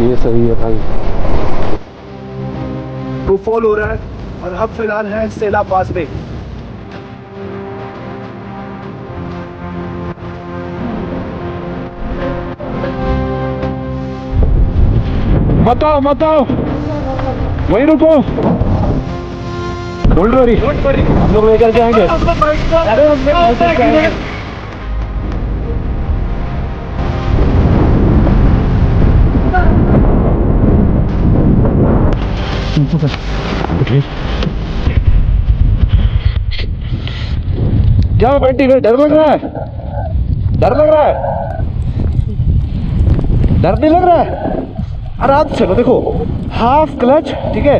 ये सही है भाई। तो फॉल हो रहा है और हम फिलहाल हैं सेला पास पे। मत आओ वहीं रुको, हम लोग लेकर जाएंगे। क्या बेटी डर नहीं लग रहा है? आराम से चलो, देखो हाफ क्लच, ठीक है,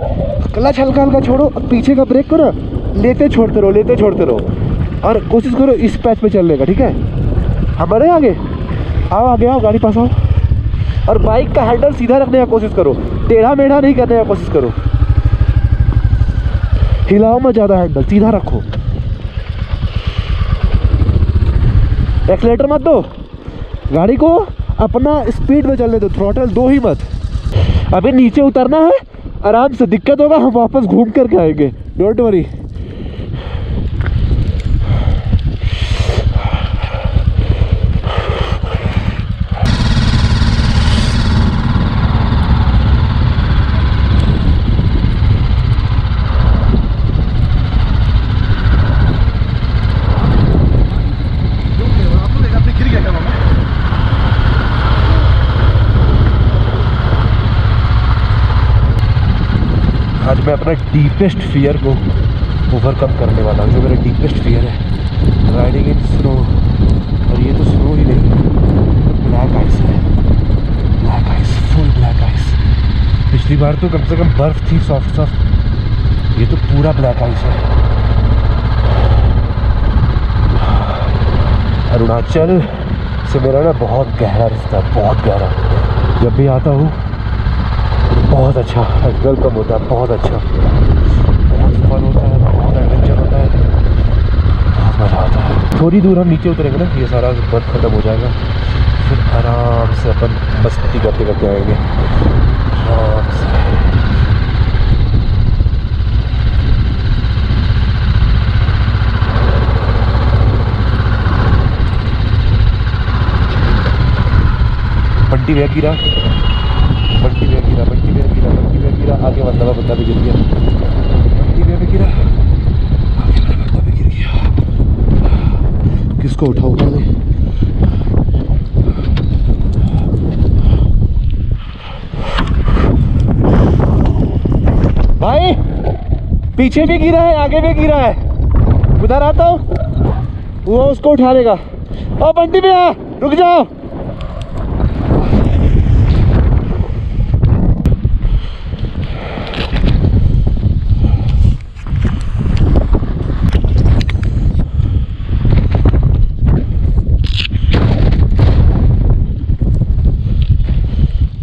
क्लच हल्का हल्का छोड़ो और पीछे का ब्रेक करो, लेते छोड़ते रहो और कोशिश करो इस पैच पे चलने का, ठीक है। हमारे आगे आओ, गाड़ी पास आओ और बाइक का हैंडल सीधा रखने का कोशिश करो, टेढ़ा मेढ़ा नहीं करने का कोशिश करो, हिलाओ मत ज़्यादा, हैंडल सीधा रखो, एक्सीलेटर मत दो, गाड़ी को अपना स्पीड में चलने दो, थ्रॉटल दो ही मत। अभी नीचे उतरना है, आराम से, दिक्कत होगा हम वापस घूम करके आएंगे, डोंट वरी। आज मैं अपना डीपेस्ट फियर को ओवरकम करने वाला हूँ, जो मेरा डीपेस्ट फियर है राइडिंग इन स्नो। और ये तो स्नो ही नहीं, ब्लैक आइस है, black ice, full black ice. पिछली बार तो कम से कम बर्फ़ थी सॉफ्ट, ये तो पूरा ब्लैक आइस है। अरुणाचल से मेरा ना बहुत गहरा रिश्ता, बहुत गहरा। जब भी आता हूँ बहुत अच्छा वेलकम होता है, बहुत अच्छा, बहुत फन होता है, बहुत एडवेंचर होता है, बहुत मज़ा आता है। थोड़ी दूर हम नीचे उतरेंगे ना, ये सारा बर्फ खत्म हो जाएगा, फिर आराम से अपन मस्ती करते आएंगे आराम से। बंटी वे गिरा, आगे वाला बंदा भी गिर गया, किसको उठाओ पहले। भाई पीछे भी गिरा है, आगे भी गिरा है, उधर आता हूँ, वो उसको उठा लेगा। और बंटी भी आ, रुक जाओ,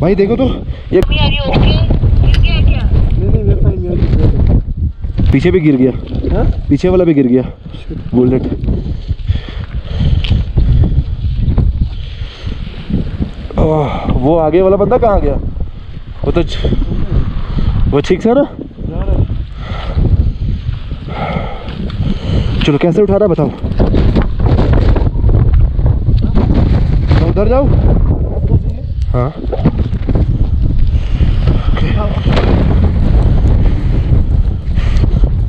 भाई देखो तो ये नहीं, पीछे भी गिर गया, हा? पीछे वाला भी गिर गया, बुलेट। वो आगे वाला बंदा कहाँ गया? वो तो वो ठीक था ना। चलो कैसे उठा रहा बताओ, तो उधर जाओ, हाँ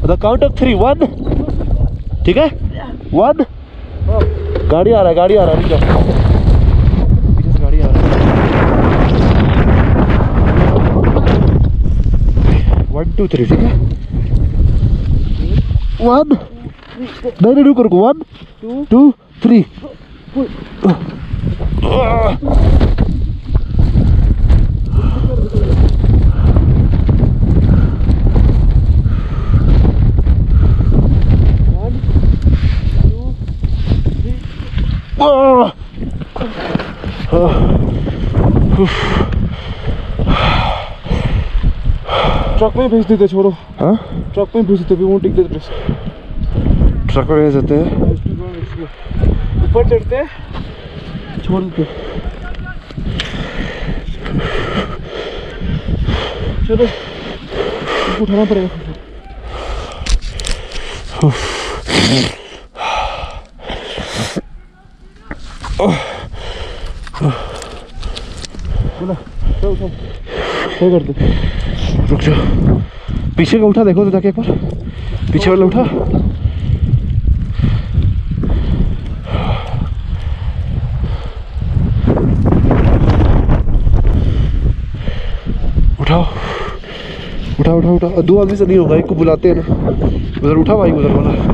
द काउंट ऑफ 3, 1, ठीक है, 1, गाड़ी आ रहा है, रुक जाओ, पीछे से गाड़ी आ रहा है, 1, 2, 3, ठीक है, 1, नहीं रुको, 1, 2, 3। ट्रक में भेज देते, छोड़ो, हाँ ट्रक में भेज देते, वो टिक देते, ट्रक में भेज देते, ऊपर चढ़ते, छोड़ देते। चलो उठाना पड़ेगा। कर दे, रुक जाओ। पीछे का उठा देखो तो जाके एक बार, पीछे वाला उठा। उठाओ उठाओ उठाओ उठाओ। दो आदमी से नहीं होगा, एक को बुलाते हैं ना। उधर उठा भाई, उधर वाला।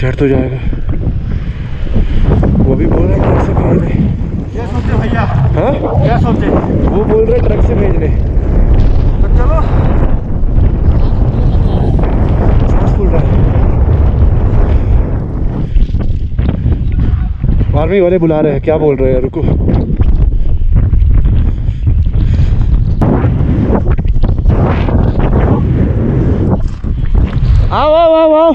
चढ़ तो जाएगा वो भी बोल रहा है ट्रक से भेज दे। क्या सोचते भैया? हाँ क्या सोचते? वो बोल रहा है ट्रक से भेज दे। तो चलो सांस फूल रहा है। आर्मी वाले बुला रहे हैं, क्या बोल रहे हैं? रुको आओ आओ आओ आओ।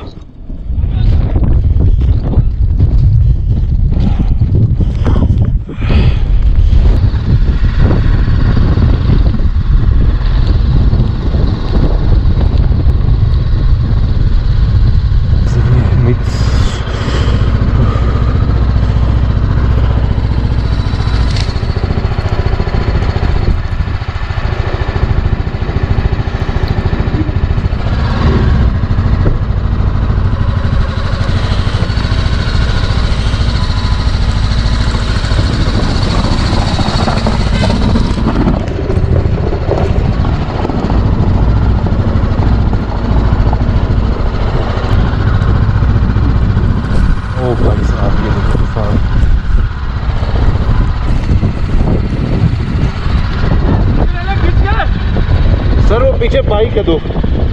पीछे बाइक है दो।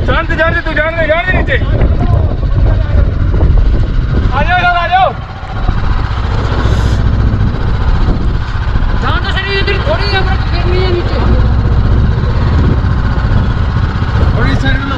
जान दे तू, जान दे नीचे। आ जाओ यार, आ जाओ। जान तो सही, इधर थोड़ी है पर गिरनी है नीचे। और इस साइड लो।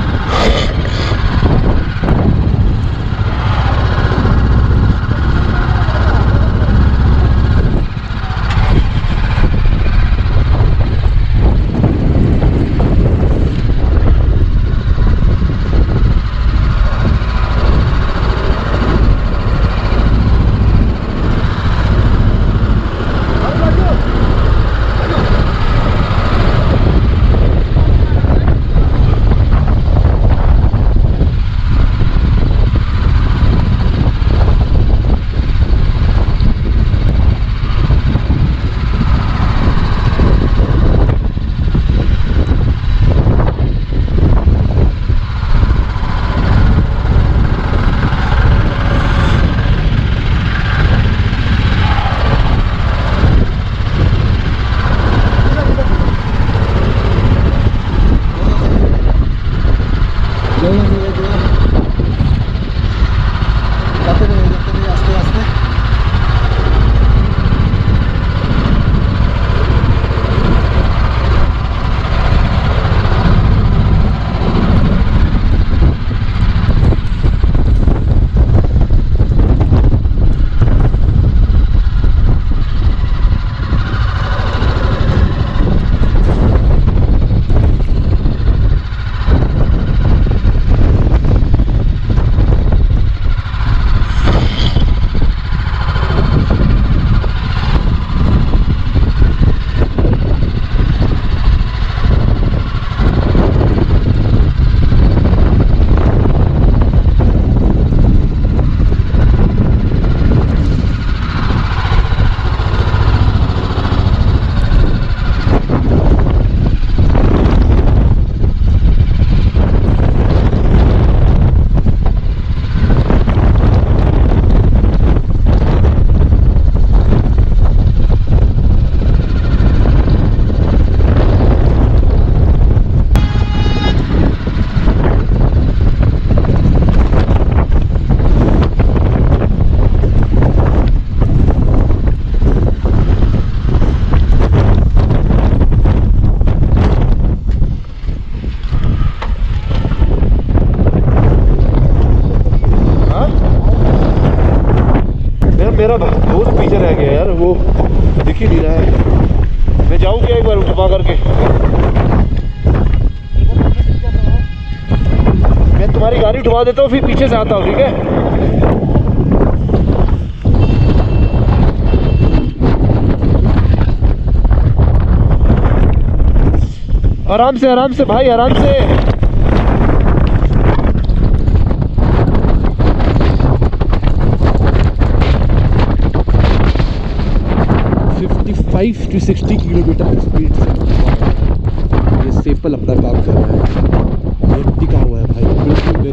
मेरा दोस्त पीछे रह गया यार, वो दिख ही नहीं रहा है। मैं जाऊँ क्या एक बार उठवा करके? मैं तुम्हारी गाड़ी उठवा देता हूँ, फिर पीछे से आता हूँ, ठीक है? आराम से, आराम से भाई, आराम से। किलोमीटर स्पीड से ये सेपल अपना काम कर रहा है। ये टिका हुआ है भाई, बिल्कुल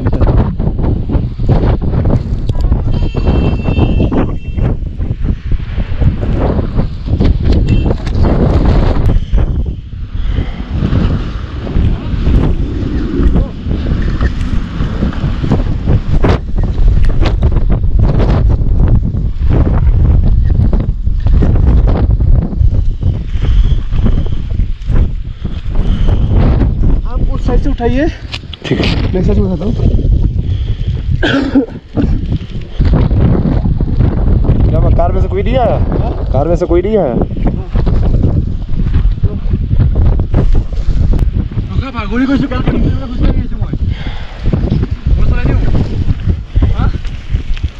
उठाइए, ठीक है? मैं सच बताता हूँ। क्या कार में से कोई नहीं आया? कार में से कोई नहीं आया?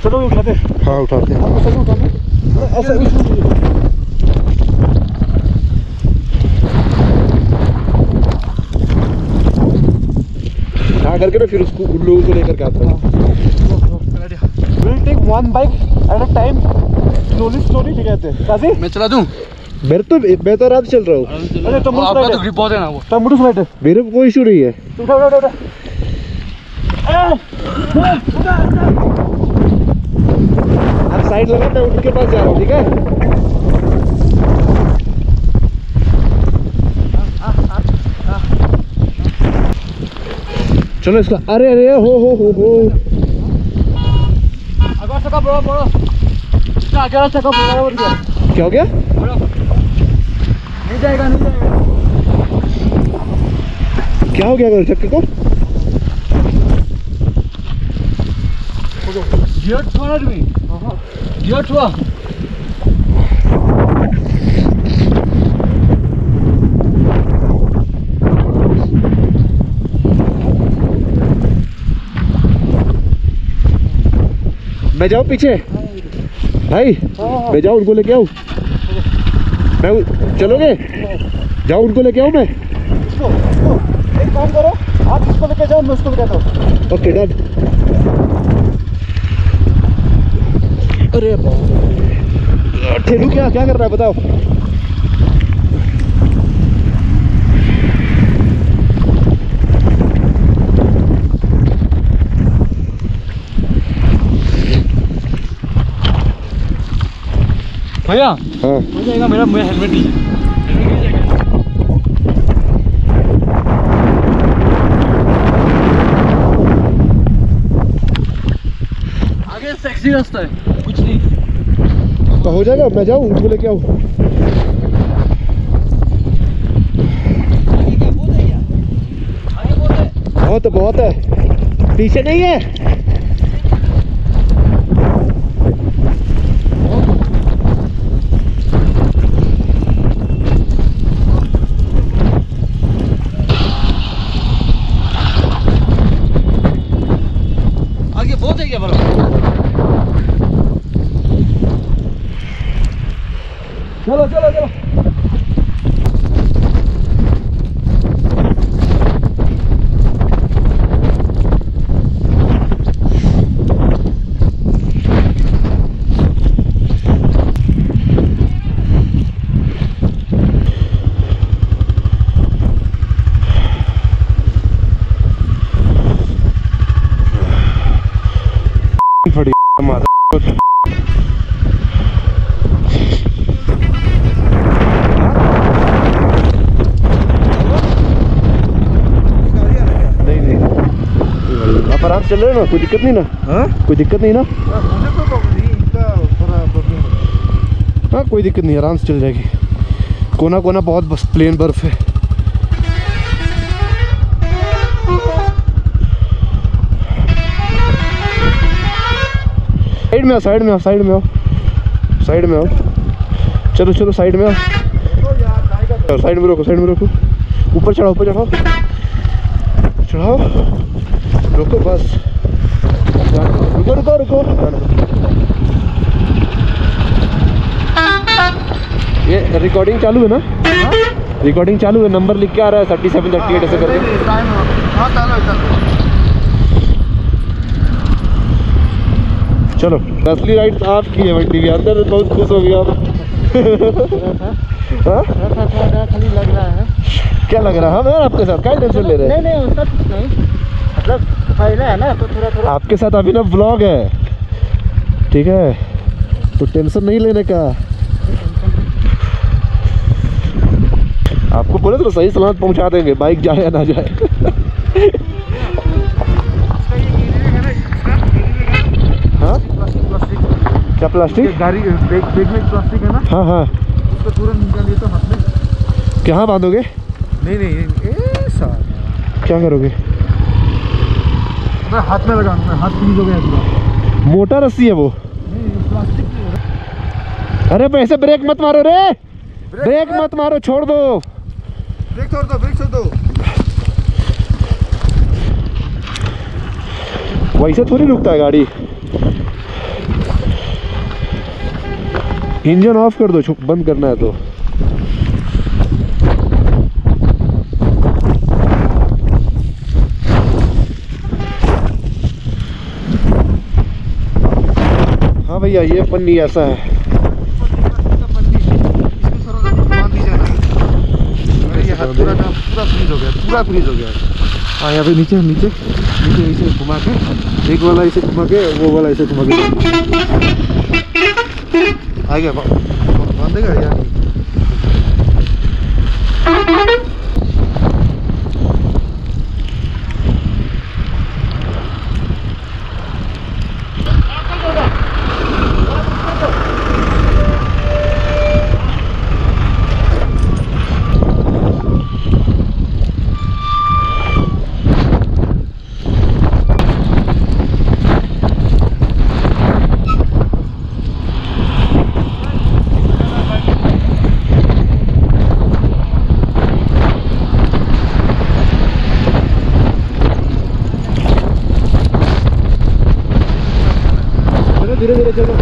चलो उठाते हैं। हाँ उठाते हैं। करके ना फिर उसको उन लोगों को लेकर के आता हूँ। Will take one bike at a time, slowly slowly भी कहते हैं। काजी मैं चला दूँ? मैं तो आराम चल रहा हूँ। अरे तुम आपका तो ग्रिप बहुत है ना, वो टम्बुडू फ्लाइट है, मेरे को कोई इशू नहीं है। उठा उठा उठा आप साइड लगा, मैं उनके पास जा रहा हूँ, ठीक है? चलो इसका। अरे अरे हो क्या हो गया? नहीं जाएगा, नहीं जाएगा। क्या हो गया करो चक्के को? मैं जाऊँ पीछे भाई? मैं जाऊँ उनको लेके आऊँ? मैं चलोगे? जाऊँ उनको लेके आऊँ मैं? इसको एक काम करो, आप इसको लेके जाओ, मैं उसको लेके आता हूँ। Okay done. अरे बाप, ठेलू क्या क्या कर रहा है बताओ? भैया हाँ हो जाएगा मेरा, मुझे हेलमेट नहीं है। आगे सेक्सी रास्ता है, कुछ नहीं तो हो जाएगा। मैं जाऊँ उनको लेके आऊँ? बहुत है, पीछे नहीं है। चलो चलो चलो, चल रहे ना, कोई दिक्कत नहीं ना? हाँ कोई दिक्कत नहीं ना? हाँ कोई दिक्कत नहीं, आराम से चल जाएगी। कोना कोना बहुत बस प्लेन बर्फ है। साइड में आओ, साइड में आओ, साइड में आओ। साइड में आओ, चलो चलो साइड में आओ, साइड में रोको, साइड में रोको, ऊपर चढ़ाओ, ऊपर चढ़ाओ, चढ़ाओ, रुको बस, रुको रुको रुको, ये रिकॉर्डिंग चालू है ना, रिकॉर्डिंग चालू है, नंबर लिख के आ रहा है 3738 ऐसे करके। चलो असली राइड्स आपकी है बंटी भी, अंदर बहुत खुश हो गया खाली लग रहा है, क्या लग रहा है यार आपके साथ, क्या टेंशन ले रहे हैं? नहीं नहीं कुछ नहीं, मतलब फायदा है ना तो थोड़ा थोड़ा आपके साथ अभी ना व्लॉग है, ठीक है तो टेंशन नहीं लेने का, आपको बोले तो सही सलामत पहुंचा देंगे, बाइक जाए या ना जाए। क्या प्लास्टिक गाड़ी बैग में प्लास्टिक है ना, हाँ हाँ उसको तुरंत निकाल लेता हाथ में, क्या बांधोगे? नहीं नहीं ए सार क्या करोगे? मैं हाथ में लगाऊंगा, हाथ में हो गया, मोटा रस्सी है वो, नहीं प्लास्टिक। अरे ऐसे ब्रेक मत मारो रे, ब्रेक मत मारो, छोड़ दो ब्रेक, छोड़ दो ब्रेक, छोड़ दो, वैसे थोड़ी रुकता है गाड़ी। इंजन ऑफ कर दो, बंद करना है तो। हाँ भैया ये पन्नी ऐसा है, पूरा फ्रीज हो गया, पूरा फ्रीज हो गया। हाँ यहाँ पे नीचे नीचे नीचे इसे घुमा के, एक वाला इसे घुमा के, वो वाला इसे घुमा के आ गया, बांध देगा यार। धीरे धीरे चलो,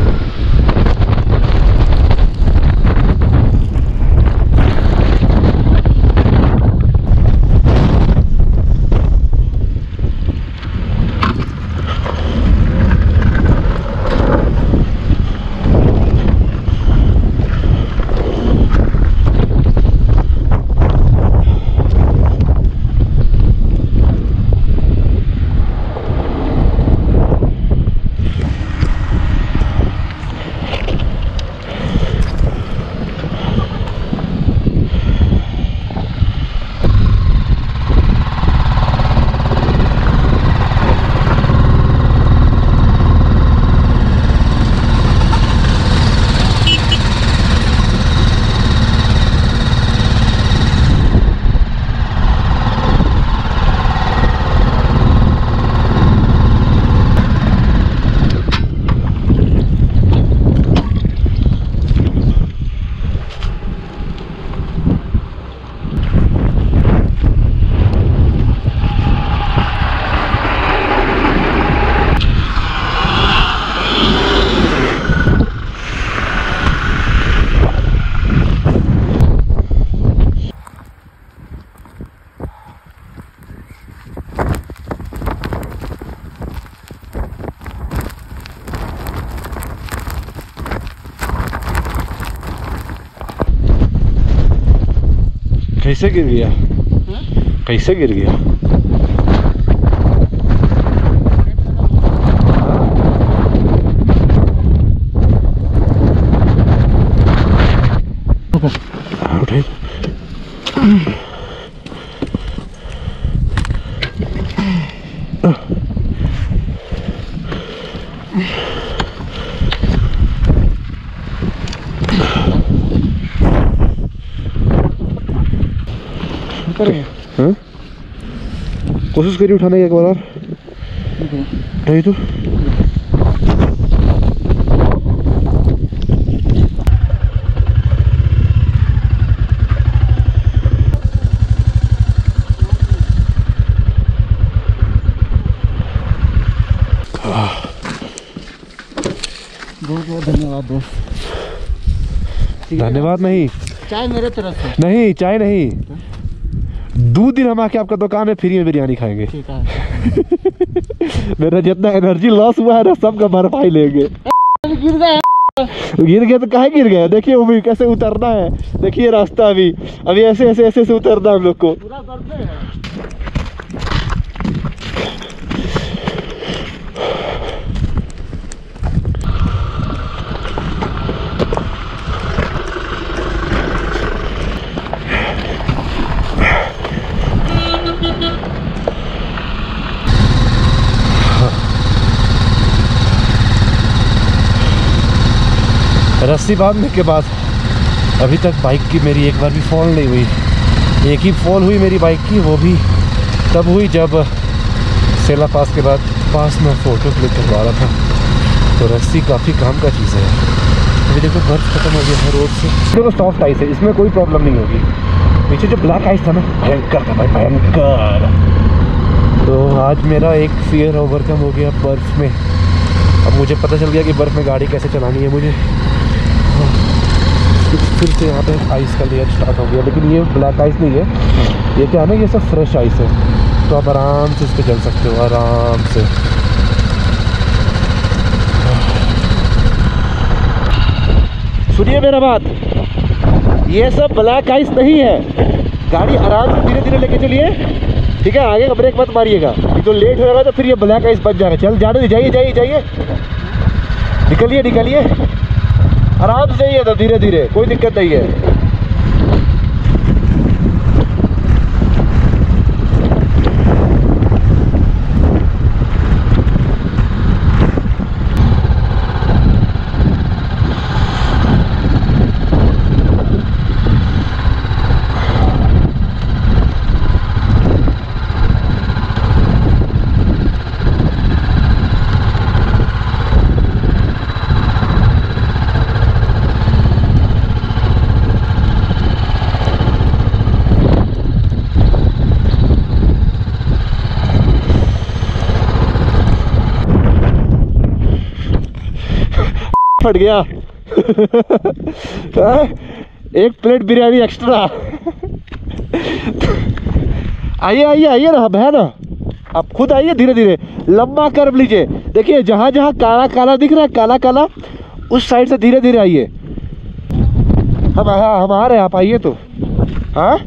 कैसे गिर गया? कैसे गिर गया? उठे हाँ? कोशिश करिए उठाने की एक बार और, नहीं तो धन्यवाद दो। धन्यवाद नहीं, चाय मेरे तरफ से। नहीं चाय नहीं, दो दिन हम आके आपका दुकान में फ्री में बिरयानी खाएंगे। ठीक है। मेरा जितना एनर्जी लॉस हुआ है ना सबका भरपाई लेंगे। गिर गया, गिर गया तो कहाँ गिर गया, देखिए वो भी कैसे उतरना है, देखिए रास्ता अभी अभी ऐसे ऐसे ऐसे ऐसे उतरना हम लोग को। रस्सी बांधने के बाद अभी तक बाइक की मेरी एक बार भी फॉल नहीं हुई। एक ही फॉल हुई मेरी बाइक की, वो भी तब हुई जब सेला पास के बाद में फ़ोटो क्लिक करवा रहा था। तो रस्सी काफ़ी काम का चीज़ है। अभी देखो बर्फ खत्म हो गया है रोड से, देखो सॉफ्ट आइस है, इसमें कोई प्रॉब्लम नहीं होगी। पीछे जो ब्लैक आइस था ना भयंकर था भाई, भयंकर। तो आज मेरा एक फियर ओवरकम हो गया बर्फ़ में। अब मुझे पता चल गया कि बर्फ़ में गाड़ी कैसे चलानी है मुझे। फिर से यहाँ पे आइस का लेयर स्टार्ट हो गया, लेकिन ये ब्लैक आइस नहीं है, ये क्या है ना, ये सब फ्रेश आइस है। तो आप आराम से इस पर चल सकते हो आराम से। सुनिए मेरा बात, ये सब ब्लैक आइस नहीं है। गाड़ी आराम से धीरे धीरे लेके चलिए, ठीक है। आगे का ब्रेक मत मारिएगा, ये तो लेट हो जाएगा तो फिर ये ब्लैक आइस बच जाएगा। चल जाने, जाइए जाइए जाइए, निकलिए निकलिए, आराम से जाइए तो धीरे धीरे, कोई दिक्कत नहीं फट गया। एक प्लेट बिरयानी एक्स्ट्रा। आइए आइए आइए ना बहन, आप खुद आइए धीरे धीरे, लंबा कर्व लीजिए। देखिए जहाँ जहाँ काला काला दिख रहा है, काला काला उस साइड से धीरे धीरे आइए। हम आ रहे हैं, आप आइए तो। हाँ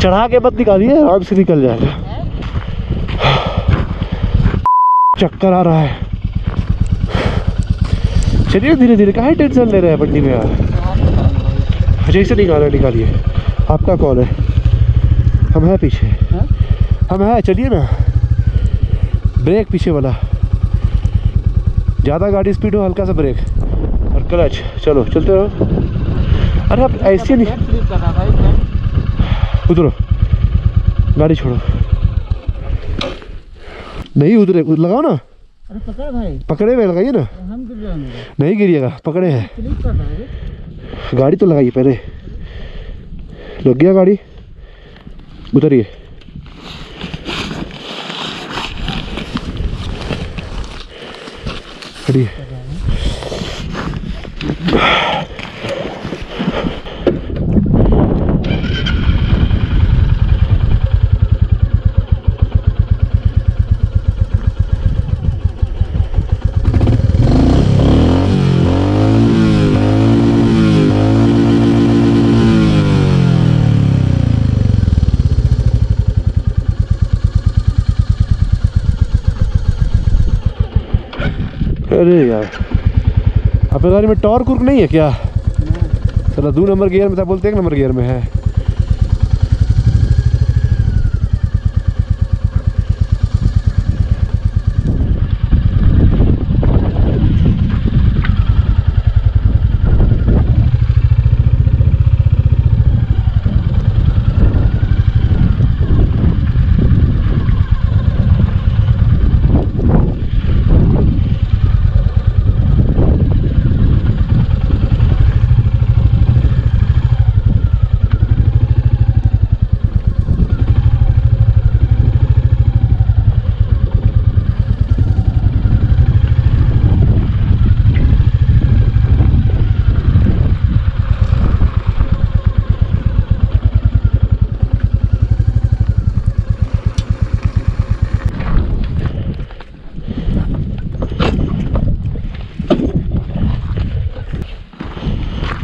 चढ़ा के मत निकालिए, आराम से निकल जाएगा। चक्कर आ रहा है, चलिए धीरे धीरे, काहे टेंशन ले रहे हैं पट्टी में यार। अच्छा इसे निकालो, निकालिए, आपका कॉल है, हम हैं पीछे है? हम हैं, चलिए ना। ब्रेक पीछे वाला, ज़्यादा गाड़ी स्पीड हो, हल्का सा ब्रेक और क्लच, चलो चलते रहो। अरे आप ऐसे नहीं, उतरो, गाड़ी छोड़ो, नहीं उतरे, लगाओ ना। अरे पकड़ भाई, पकड़े हुए लगाइए ना, हम गिर जाएंगे। नहीं गिरिएगा, पकड़े हैं, गाड़ी तो लगाइए पहले। लग गया गाड़ी, उतरिए। खड़िए, अरे यार आपकी गाड़ी में टॉर्क वर्क नहीं है क्या? चलो 2 नंबर गियर में था, बोलते 1 नंबर गियर में है।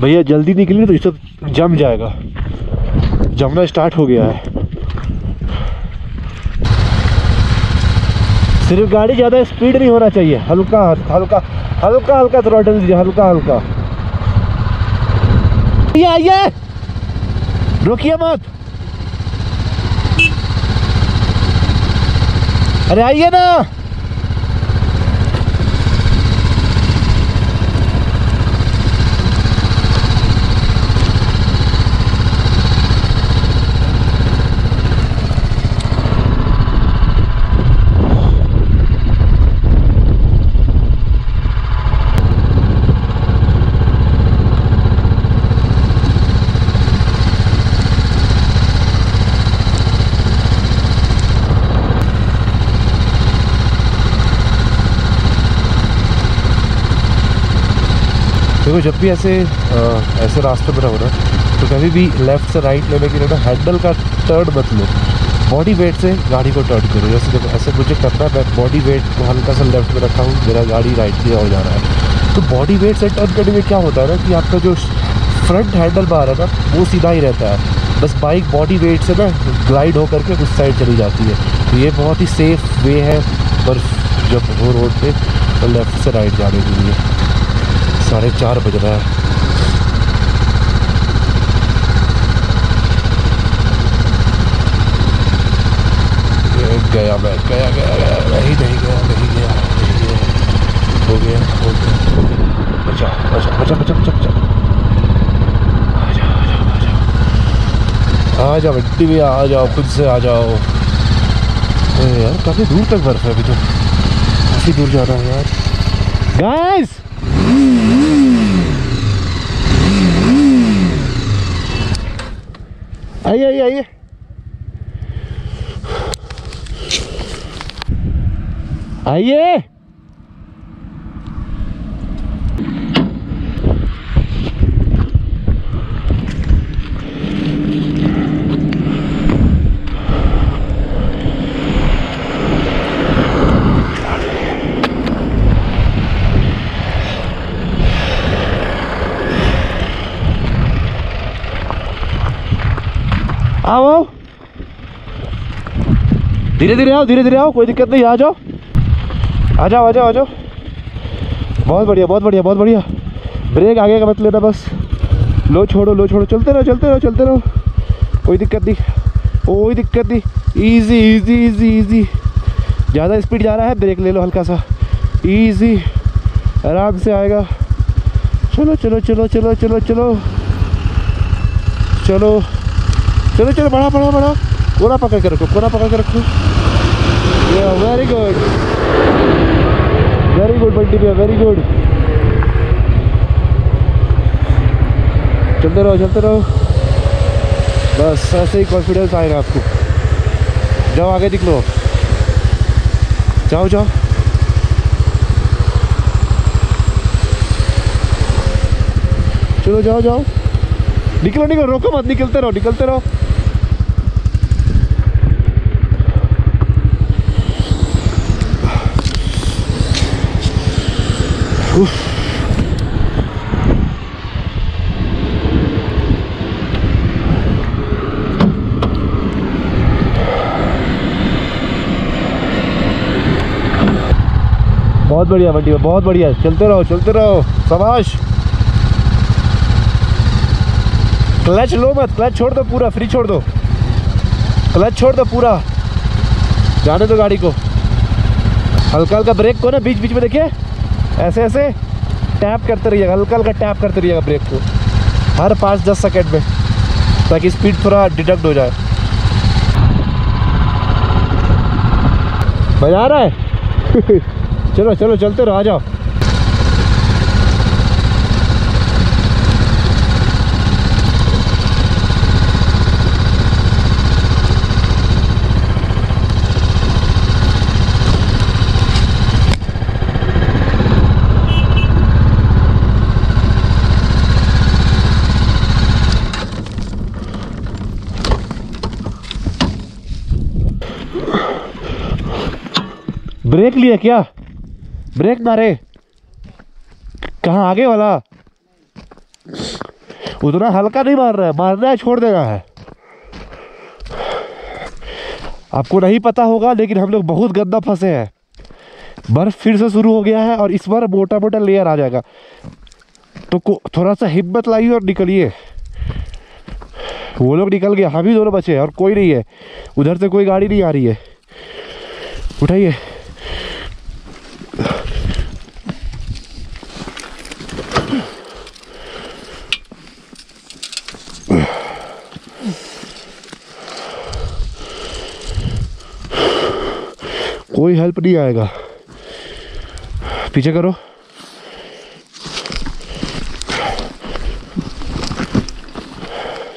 भैया जल्दी निकली तो ये सब जम जाएगा, जमना स्टार्ट हो गया है। सिर्फ गाड़ी ज़्यादा स्पीड नहीं होना चाहिए, हल्का हल्का हल्का हल्का थ्रॉटल दीजिए, हल्का हल्का। ये आइए, रुकिए मत, अरे आइए ना। देखो जब भी ऐसे रास्ते पर हो ना तो कभी भी लेफ़्ट से राइट लेने के लिए ना हैंडल का टर्न मत लो, बॉडी वेट से गाड़ी को टर्न करो। जैसे जब ऐसे मुझे करना है, मैं बॉडी वेट को हल्का सा लेफ़्ट में रखा हूँ, मेरा गाड़ी राइट की ओर जा रहा है, तो बॉडी वेट से टर्न करने में क्या होता है ना कि आपका जो फ्रंट हैंडल बार है ना वो सीधा ही रहता है, बस बाइक बॉडी वेट से ना ग्लाइड हो करके उस साइड चली जाती है। तो ये बहुत ही सेफ़ वे है पर जब वो रोड पर तो लेफ़्ट से राइट जाने के लिए। 4:30 बज रहा है। गया मैं, गया गया गया, नहीं नहीं गया, नहीं गया, नहीं गया, हो गया हो गया, बचा बचा बचा बचा बचा बचा, आ जाओ बट्टी भैया, आ जाओ खुद से आ जाओ। अरे यार काफ़ी दूर तक बर्फ है, अभी तो काफ़ी दूर जाना है यार। गाइस आइए आइए आइए, आइए आओ, धीरे धीरे आओ, धीरे धीरे आओ, कोई दिक्कत नहीं, आ जाओ आ जाओ आ जाओ आ जाओ। बहुत बढ़िया बहुत बढ़िया बहुत बढ़िया, ब्रेक आगे का मत लेना, बस लो छोड़ो लो छोड़ो, चलते रहो चलते रहो चलते रहो, कोई दिक्कत नहीं कोई दिक्कत नहीं, इजी इजी इजी इजी। ज़्यादा स्पीड जा रहा है, ब्रेक ले लो हल्का सा, इजी आराम से आएगा। चलो चलो चलो चलो चलो चलो चलो चलो चलो, बड़ा बड़ा बड़ा, कोना पकड़ के रखो, कोना पकड़ के रखो। Very good very good Bunty भैया, वेरी गुड, चलते रहो चलते रहो, बस ऐसे ही कॉन्फिडेंस आएगा आपको। जाओ आगे निकलो, जाओ जाओ। चलो जाओ जाओ, निकलो निकलो, रोको मत, निकलते रहो निकलते रहो। बहुत बढ़िया बंटी, बहुत बढ़िया, चलते रहो शाबाश। क्लच लो मत, क्लच छोड़ दो पूरा, फ्री छोड़ दो, क्लच छोड़ दो पूरा, जाने दो गाड़ी को। हल्का हल्का ब्रेक को ना बीच बीच में देखिए ऐसे ऐसे टैप करते रहिएगा, हल्का हल्का टैप करते रहिएगा ब्रेक को हर 5-10 सेकेंड में, ताकि स्पीड थोड़ा डिडक्ट हो जाए। मज़ा आ रहा है। चलो चलो चलते रहो, आ जाओ। ब्रेक लिया क्या? ब्रेक मारे कहाँ आगे वाला? उतना हल्का नहीं मार रहा है, मारना है छोड़ देगा है। आपको नहीं पता होगा लेकिन हम लोग बहुत गंदा फंसे हैं। बर्फ फिर से शुरू हो गया है और इस बार मोटा मोटा लेयर आ जाएगा, तो थोड़ा सा हिम्मत लाइए और निकलिए। वो लोग निकल गए, हम ही दोनों बचे हैं और कोई नहीं है। उधर से कोई गाड़ी नहीं आ रही है, उठाइए। कोई हेल्प नहीं आएगा, पीछे करो।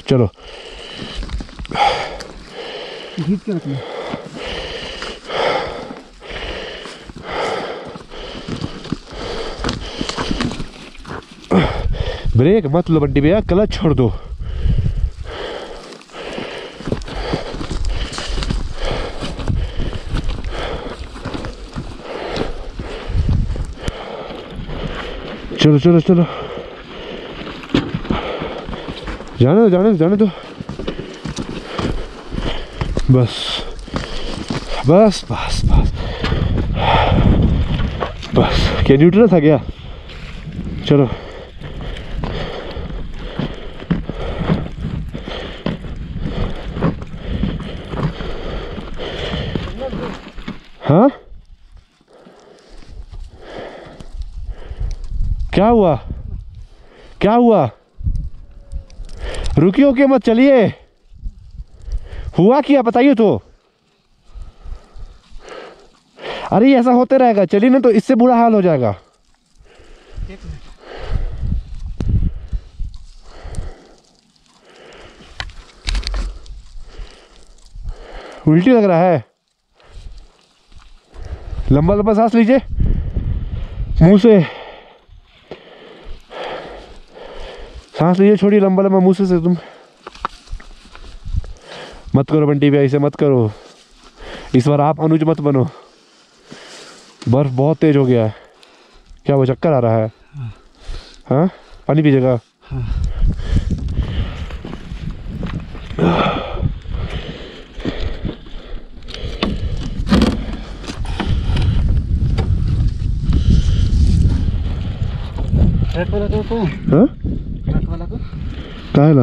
चलो ब्रेक मत लो बंडी भैया, क्लच छोड़ दो। चलो चलो चलो, जाने जाने जाने दो, बस बस बस बस बस। क्या न्यूट्रल था क्या? चलो हाँ, क्या हुआ क्या हुआ? रुकियो के मत, चलिए। हुआ क्या बताइए तो। अरे ऐसा होते रहेगा, चलिए ना तो इससे बुरा हाल हो जाएगा। उल्टी लग रहा है, लंबा लंबा सांस लीजिए मुंह से, सांस लीजिए, छोड़िए लंबा लंबा मुँह से तुम। मत करो बंटी भैया, इसे मत करो। इस बार आप अनुज मत बनो, बर्फ बहुत तेज हो गया है। क्या वो चक्कर आ रहा है? हाँ, पानी पीजिएगा। काहे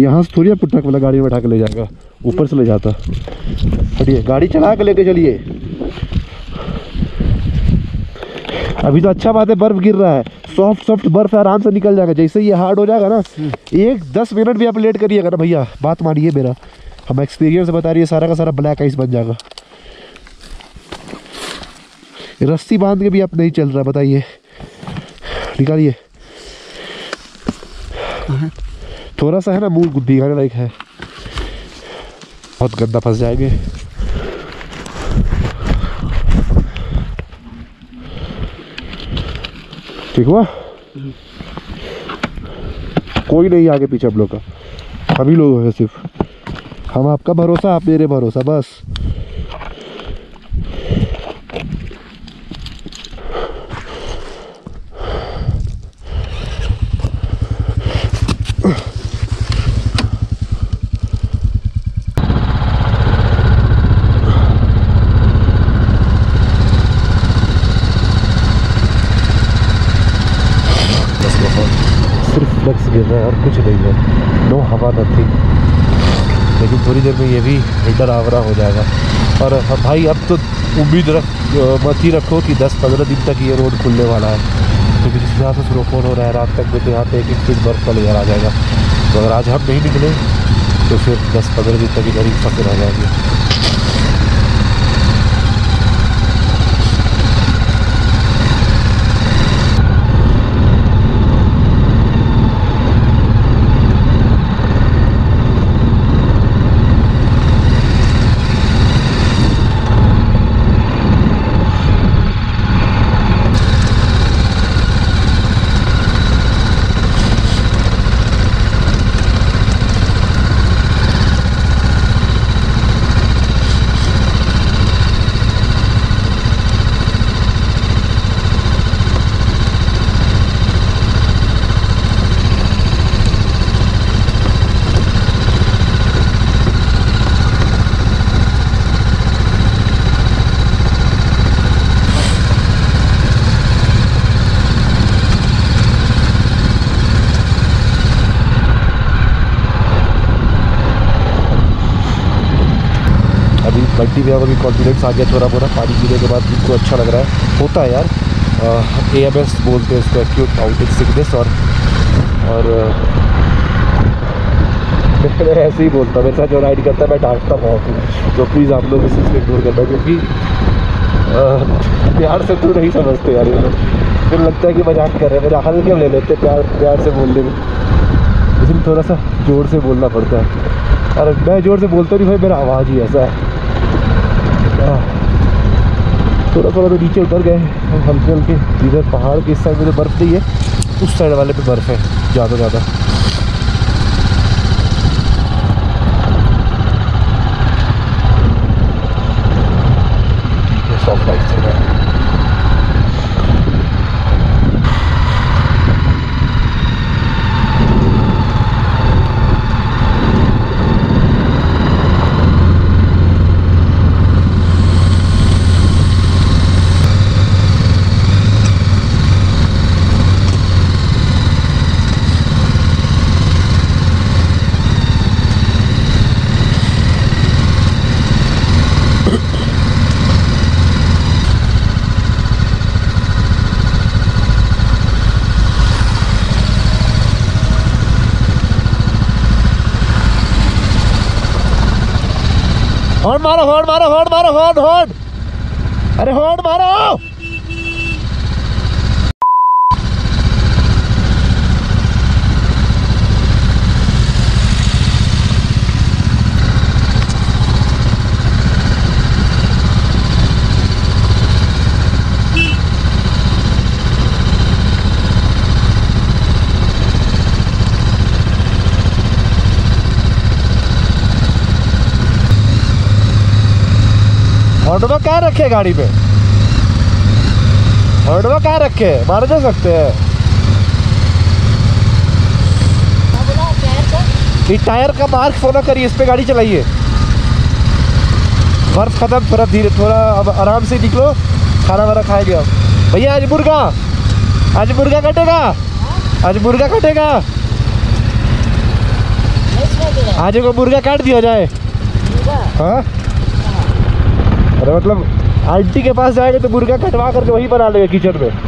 यहाँ से थोड़ी आपको ट्रक वाला गाड़ी में बैठा के ले जाएगा, ऊपर से ले जाता। हटिए, गाड़ी चला के लेके चलिए। अभी तो अच्छा बात है बर्फ गिर रहा है, सॉफ्ट सॉफ्ट बर्फ आराम से निकल जाएगा। जैसे ये हार्ड हो जाएगा ना, एक 10 मिनट भी आप लेट करिएगा ना भैया, बात मानिए मेरा, हम एक्सपीरियंस बता रही है, सारा का सारा ब्लैक आइस बन जाएगा। रस्सी बांध के भी आप नहीं चल रहा, बताइए। निकालिए, थोड़ा सा है ना मुंह दिखाने लायक है। बहुत गंदा फंस जाएंगे। ठीक हुआ, कोई नहीं आगे पीछे हम लोग का, हम ही लोग हैं सिर्फ। हम आपका भरोसा, आप मेरे भरोसा, बस। और कुछ नहीं है, नो हवा नहीं। लेकिन थोड़ी देर में ये भी हिटर आवरा हो जाएगा। और भाई अब तो उम्मीद मत ही रखो कि 10-15 दिन तक ये रोड खुलने वाला है, क्योंकि जिस हिसाब से स्नोफॉल हो रहा है रात तक में, तो यहाँ पे 1-1 फीट बर्फ का लेयर आ जाएगा। तो अगर आज हम नहीं निकले तो फिर 10-15 दिन तक इधर ही फंसे रह जाएंगे। पॉजिटिव है और अभी कॉन्फिडेंस आ गया थोड़ा पूरा पानी पीने के बाद उनको अच्छा लग रहा है। होता है यार, AMS बोलते हैं इसको, एक्यूट आउटिंग सिकनेस। और मैं ऐसे ही बोलता हूँ, मेरे साथ जो राइड करता है मैं डांटता बहुत हूँ, तो प्लीज़ आप लोग इस पर दूर करना क्योंकि प्यार से तो नहीं समझते यार, फिर लगता है कि मजाक कर रहे हैं। मेरा हल्के में ले लेते प्यार प्यार से बोलने में, इसलिए थोड़ा सा ज़ोर से बोलना पड़ता है। और मैं ज़ोर से बोलता नहीं भाई, मेरा आवाज़ ही ऐसा है। थोड़ा थोड़ा तो नीचे उतर गए हल्के हल्के, जिधर पहाड़ के इस साइड में तो बर्फ़ नहीं है, उस साइड वाले पे बर्फ़ है ज़्यादा ज़्यादा। सॉफ्ट लाइट से हॉर्न मारो, हॉर्न मारो, हॉर्न मारो, हॉर्न हॉर्न, अरे हॉर्न मारो। हॉर्डवा कहाँ रखे गाड़ी पे, हॉर्डवा कहाँ रखे, मार जा सकते हैं। टायर का मार्क फॉलो करिए, इस पे गाड़ी चलाइए। बर्फ खत्म, थोड़ा धीरे, थोड़ा अब आराम से निकलो, खाना वाना खाएंगे आप। भैया आज मुर्गा, आज मुर्गा कटेगा, आज मुर्गा कटेगा, आज को मुर्गा काट दिया जाए। हाँ अरे मतलब आंटी के पास जाएंगे तो मुर्गा कटवा करके वहीं बना लेंगे किचन में।